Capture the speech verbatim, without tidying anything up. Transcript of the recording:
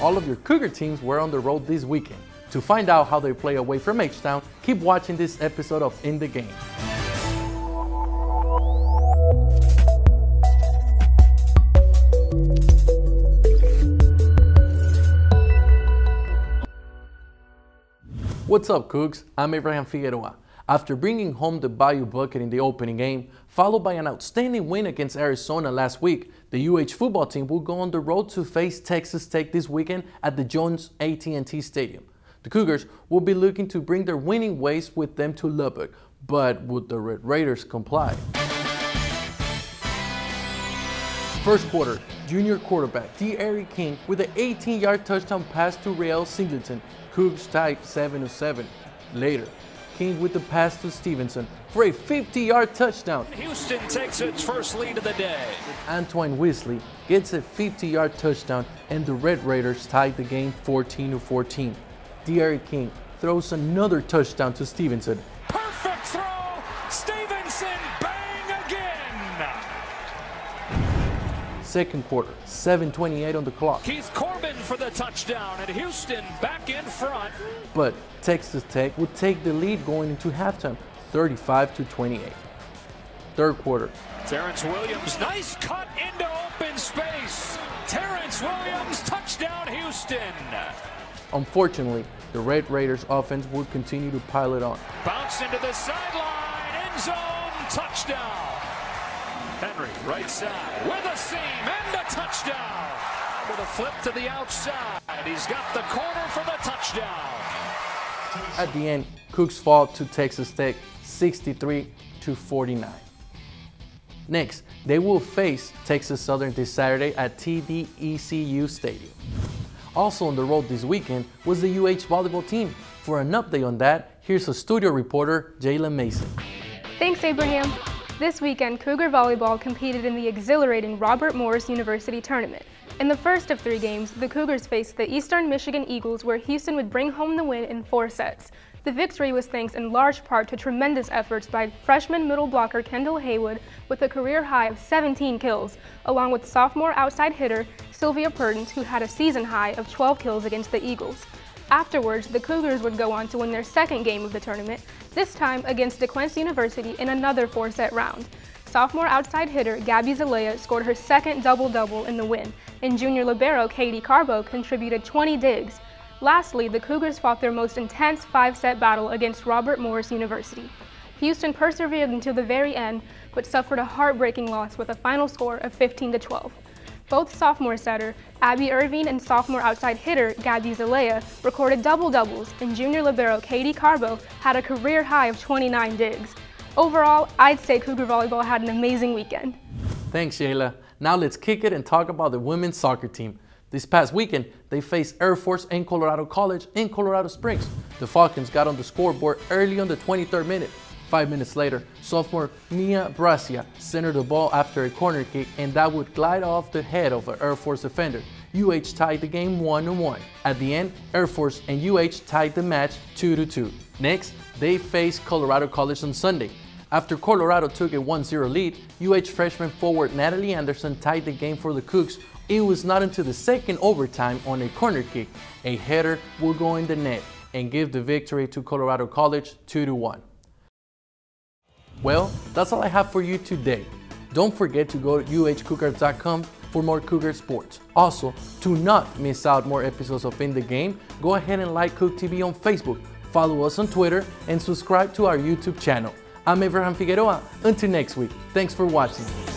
all of your Cougar teams were on the road this weekend. To find out how they play away from H-Town, keep watching this episode of In The Game. What's up, Cooks? I'm Abraham Figueroa. After bringing home the Bayou bucket in the opening game, followed by an outstanding win against Arizona last week, the U H football team will go on the road to face Texas Tech this weekend at the Jones A T and T Stadium. The Cougars will be looking to bring their winning ways with them to Lubbock, but would the Red Raiders comply? First quarter, junior quarterback D'Eric King with an eighteen yard touchdown pass to Rael Singleton. Cougs tied seven to seven. Later, King with the pass to Stevenson for a fifty yard touchdown. Houston takes its first lead of the day. Antoine Weasley gets a fifty yard touchdown, and the Red Raiders tied the game fourteen to fourteen. D'Eric King throws another touchdown to Stevenson. Perfect throw! Stevenson, bang again! Second quarter, seven twenty-eight on the clock. Keith Corbin for the touchdown, and Houston back in front. But Texas Tech would take the lead going into halftime, thirty-five to twenty-eight. Third quarter. Terrence Williams, nice cut into open space. Terrence Williams, touchdown Houston. Unfortunately, the Red Raiders offense would continue to pile it on. Bounce into the sideline, end zone, touchdown. Henry, right side, with a seam and a touchdown. With a flip to the outside, he's got the corner for the touchdown. At the end, Cooks fall to Texas Tech, sixty-three to forty-nine. Next, they will face Texas Southern this Saturday at T D E C U Stadium. Also on the road this weekend was the U H volleyball team. For an update on that, here's a studio reporter, Jala Mason. Thanks, Abraham. This weekend, Cougar volleyball competed in the exhilarating Robert Morris University tournament. In the first of three games, the Cougars faced the Eastern Michigan Eagles, where Houston would bring home the win in four sets. The victory was thanks in large part to tremendous efforts by freshman middle blocker Kendall Haywood with a career high of seventeen kills, along with sophomore outside hitter Sylvia Purden, who had a season high of twelve kills against the Eagles. Afterwards, the Cougars would go on to win their second game of the tournament, this time against DeQuincy University in another four-set round. Sophomore outside hitter Gabby Zelaya scored her second double-double in the win, and junior libero Katie Carbo contributed twenty digs. Lastly, the Cougars fought their most intense five-set battle against Robert Morris University. Houston persevered until the very end, but suffered a heartbreaking loss with a final score of fifteen to twelve. Both sophomore setter Abby Irving and sophomore outside hitter Gabby Zelaya recorded double-doubles, and junior libero Katie Carbo had a career high of twenty-nine digs. Overall, I'd say Cougar volleyball had an amazing weekend. Thanks, Shayla. Now let's kick it and talk about the women's soccer team. This past weekend, they faced Air Force and Colorado College in Colorado Springs. The Falcons got on the scoreboard early on the twenty-third minute. Five minutes later, sophomore Mia Bracia centered the ball after a corner kick, and that would glide off the head of an Air Force defender. U H tied the game one to one. At the end, Air Force and U H tied the match two to two. Next, they faced Colorado College on Sunday. After Colorado took a one zero lead, U H freshman forward Natalie Anderson tied the game for the Cougs. It was not until the second overtime on a corner kick. A header will go in the net and give the victory to Colorado College two to one. Well, that's all I have for you today. Don't forget to go to U H cougars dot com for more Cougar sports. Also, to not miss out more episodes of In The Game, go ahead and like Coug T V on Facebook, follow us on Twitter, and subscribe to our YouTube channel. I'm Abraham Figueroa. Until next week, thanks for watching.